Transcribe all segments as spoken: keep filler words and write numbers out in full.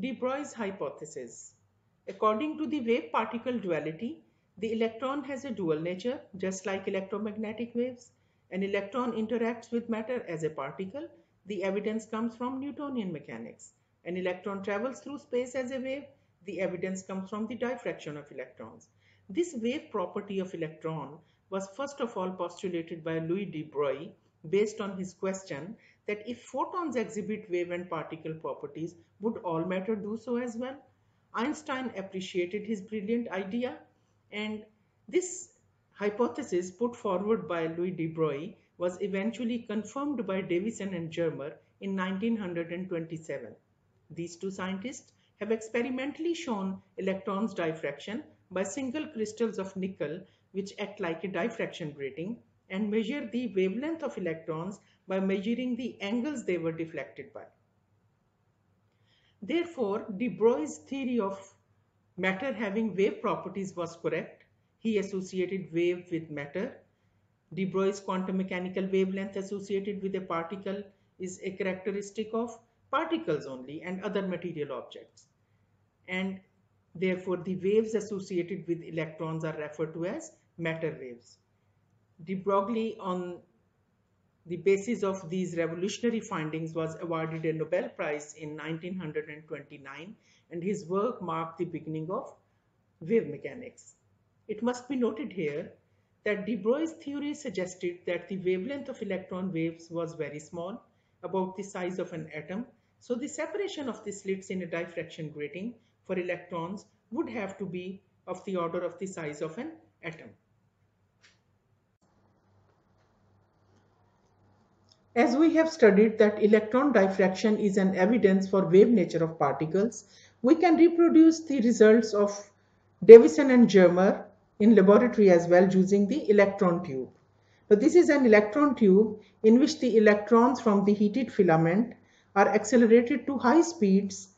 de Broglie's hypothesis. According to the wave-particle duality, the electron has a dual nature, just like electromagnetic waves. An electron interacts with matter as a particle. The evidence comes from Newtonian mechanics. An electron travels through space as a wave. The evidence comes from the diffraction of electrons. This wave property of electron was first of all postulated by Louis de Broglie based on his question that if photons exhibit wave and particle properties, would all matter do so as well? Einstein appreciated his brilliant idea, and this hypothesis put forward by Louis de Broglie was eventually confirmed by Davisson and Germer in nineteen twenty-seven. These two scientists have experimentally shown electrons' diffraction by single crystals of nickel, which act like a diffraction grating, and measure the wavelength of electrons by measuring the angles they were deflected by. Therefore, de Broglie's theory of matter having wave properties was correct. He associated wave with matter. De Broglie's quantum mechanical wavelength associated with a particle is a characteristic of particles only and other material objects, and therefore the waves associated with electrons are referred to as matter waves. De Broglie, on the basis of these revolutionary findings, was awarded a Nobel Prize in nineteen twenty-nine, and his work marked the beginning of wave mechanics. It must be noted here that de Broglie's theory suggested that the wavelength of electron waves was very small, about the size of an atom, so the separation of the slits in a diffraction grating for electrons would have to be of the order of the size of an atom. As we have studied that electron diffraction is an evidence for wave nature of particles, we can reproduce the results of Davisson and Germer in laboratory as well using the electron tube. So this is an electron tube in which the electrons from the heated filament are accelerated to high speeds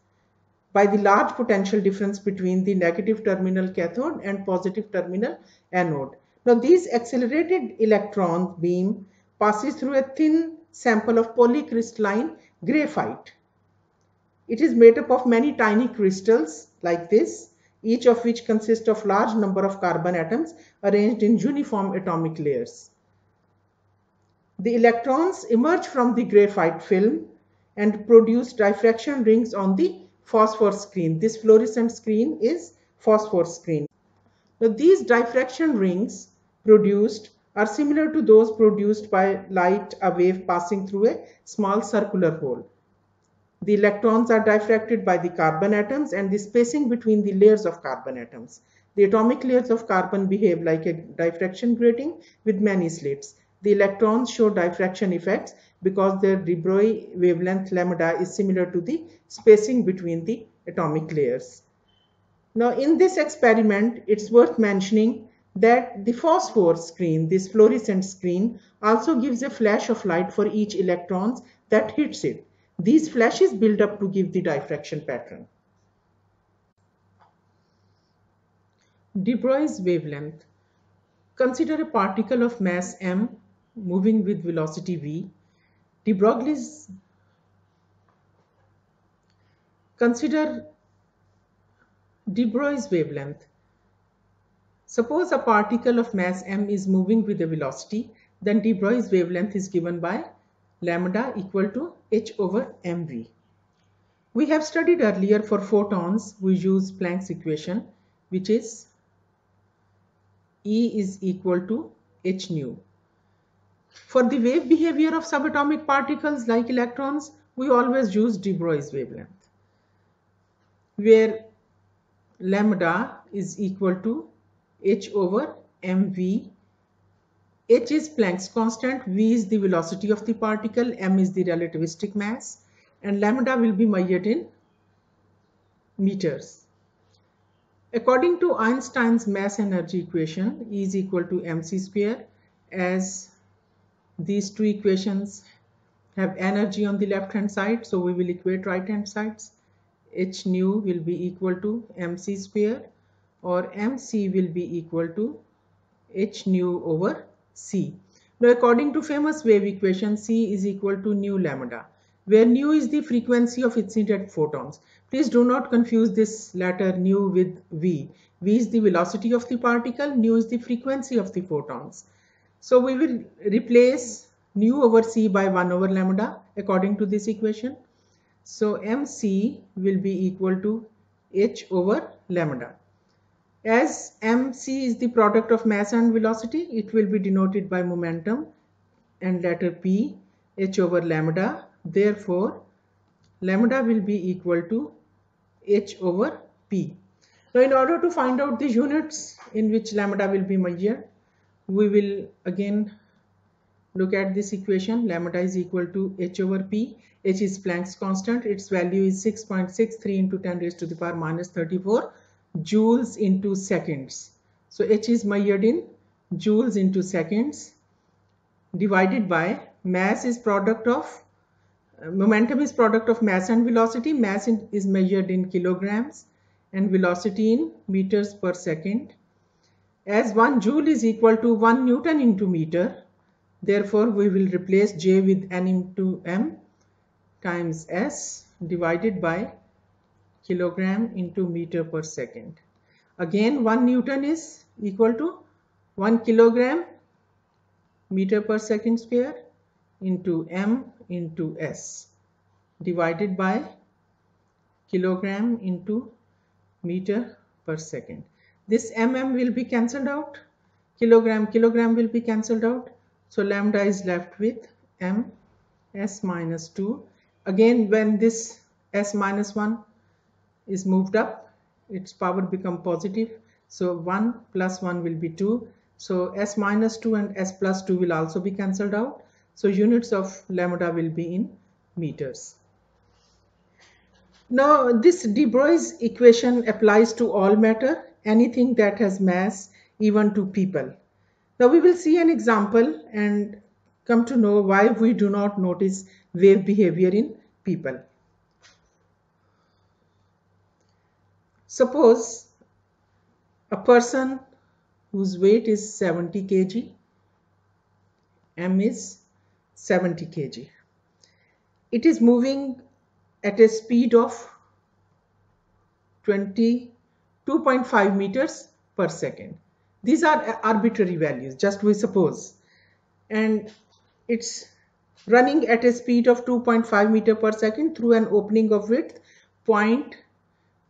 by the large potential difference between the negative terminal cathode and positive terminal anode. Now these accelerated electron beam passes through a thin sample of polycrystalline graphite. It is made up of many tiny crystals like this, each of which consists of large number of carbon atoms arranged in uniform atomic layers. The electrons emerge from the graphite film and produce diffraction rings on the phosphor screen. This fluorescent screen is phosphor screen. Now these diffraction rings produced are similar to those produced by light, a wave passing through a small circular hole. The electrons are diffracted by the carbon atoms and the spacing between the layers of carbon atoms. The atomic layers of carbon behave like a diffraction grating with many slits. The electrons show diffraction effects because their de Broglie wavelength lambda is similar to the spacing between the atomic layers. Now in this experiment, it's worth mentioning that the phosphor screen, this fluorescent screen, also gives a flash of light for each electrons that hits it. These flashes build up to give the diffraction pattern. De Broglie's wavelength. Consider a particle of mass m moving with velocity v. De Broglie's consider de Broglie's wavelength. Suppose a particle of mass m is moving with a velocity, then de Broglie's wavelength is given by lambda equal to h over mv. We have studied earlier for photons, we use Planck's equation, which is E is equal to h nu. For the wave behavior of subatomic particles like electrons, we always use de Broglie's wavelength, where lambda is equal to h over mv. H is Planck's constant, v is the velocity of the particle, m is the relativistic mass, and lambda will be measured in meters. According to Einstein's mass energy equation, E is equal to mc square, as these two equations have energy on the left hand side, so we will equate right hand sides. H nu will be equal to mc square, or mc will be equal to h nu over c. Now according to famous wave equation, c is equal to nu lambda. where nu is the frequency of incident photons. Please do not confuse this latter nu with v. v is the velocity of the particle, nu is the frequency of the photons. So we will replace nu over c by one over lambda according to this equation. So mc will be equal to h over lambda. As mc is the product of mass and velocity, it will be denoted by momentum and letter p, h over lambda. Therefore, lambda will be equal to h over p. Now, in order to find out the units in which lambda will be measured, we will again look at this equation. Lambda is equal to h over p. H is Planck's constant. Its value is six point six three into ten raised to the power minus thirty-four joules into seconds. So h is measured in joules into seconds divided by mass is product of momentum is product of mass and velocity. Mass in, is measured in kilograms and velocity in meters per second. As one joule is equal to one newton into meter, therefore we will replace J with N into M times S divided by kilogram into meter per second. Again, one newton is equal to one kilogram meter per second square into M into S divided by kilogram into meter per second. This mm will be cancelled out, kilogram kilogram will be cancelled out, so lambda is left with m s minus two. Again, when this s minus one is moved up, its power become positive, so one plus one will be two, so s minus two and s plus two will also be cancelled out. So units of lambda will be in meters. Now this de Broglie's equation applies to all matter, anything that has mass, even to people. Now we will see an example and come to know why we do not notice wave behavior in people. Suppose a person whose weight is seventy kilograms, m is seventy kilograms. It is moving at a speed of twenty-two point five meters per second. These are arbitrary values, just we suppose. And it's running at a speed of two point five meter per second through an opening of width zero point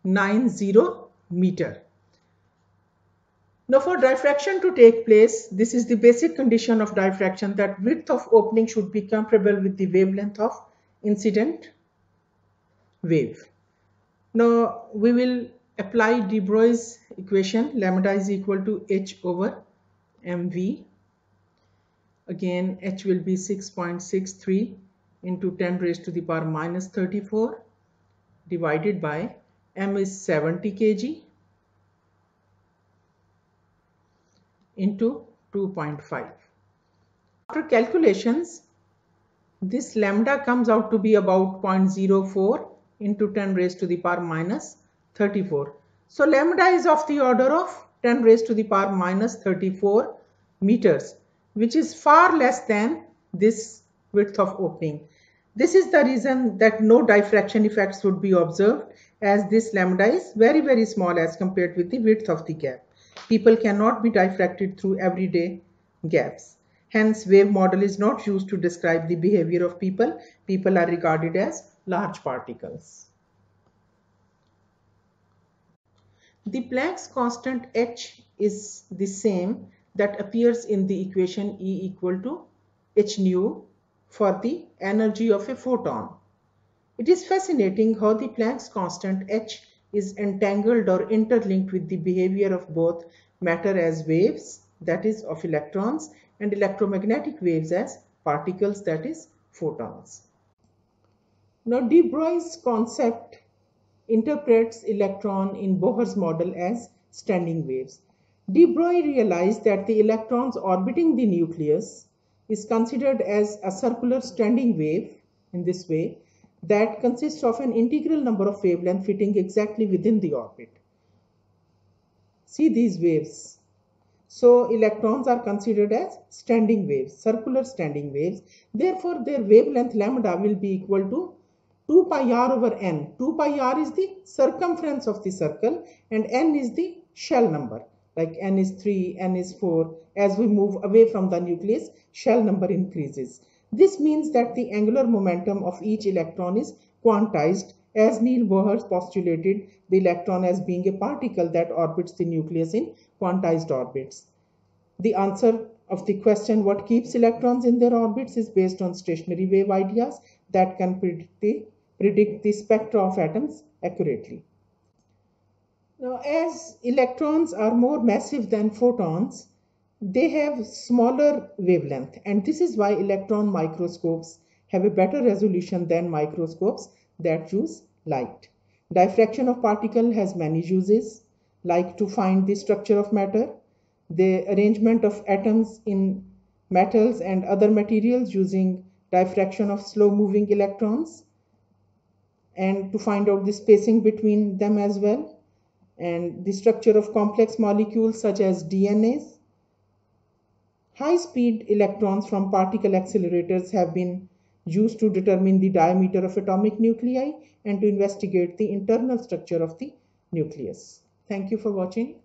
nine zero meter. Now for diffraction to take place, this is the basic condition of diffraction, that width of opening should be comparable with the wavelength of incident wave. Now we will apply de Broglie's equation. Lambda is equal to h over mv. Again, h will be six point six three into ten raised to the power minus thirty-four divided by m is seventy kilograms. Into two point five. After calculations, this lambda comes out to be about zero point zero four into ten raised to the power minus thirty-four. So lambda is of the order of ten raised to the power minus thirty-four meters, which is far less than this width of opening. This is the reason that no diffraction effects would be observed, as this lambda is very very small as compared with the width of the gap. People cannot be diffracted through everyday gaps. Hence, wave model is not used to describe the behavior of people. People are regarded as large particles. The Planck's constant h is the same that appears in the equation E equal to h nu for the energy of a photon. It is fascinating how the Planck's constant h is entangled or interlinked with the behavior of both matter as waves, that is of electrons, and electromagnetic waves as particles, that is photons. Now de Broglie's concept interprets electron in Bohr's model as standing waves. De Broglie realized that the electrons orbiting the nucleus is considered as a circular standing wave in this way, that consists of an integral number of wavelengths fitting exactly within the orbit. See these waves. So electrons are considered as standing waves, circular standing waves. Therefore, their wavelength lambda will be equal to two pi r over n. two pi r is the circumference of the circle and n is the shell number. Like n is three, n is four. As we move away from the nucleus, shell number increases. This means that the angular momentum of each electron is quantized, as Niels Bohr postulated the electron as being a particle that orbits the nucleus in quantized orbits. The answer of the question, what keeps electrons in their orbits, is based on stationary wave ideas that can predict the, predict the spectra of atoms accurately. Now, as electrons are more massive than photons, they have smaller wavelength, and this is why electron microscopes have a better resolution than microscopes that use light. Diffraction of particle has many uses, like to find the structure of matter, the arrangement of atoms in metals and other materials using diffraction of slow-moving electrons, and to find out the spacing between them as well, and the structure of complex molecules such as D N As. High-speed electrons from particle accelerators have been used to determine the diameter of atomic nuclei and to investigate the internal structure of the nucleus. Thank you for watching.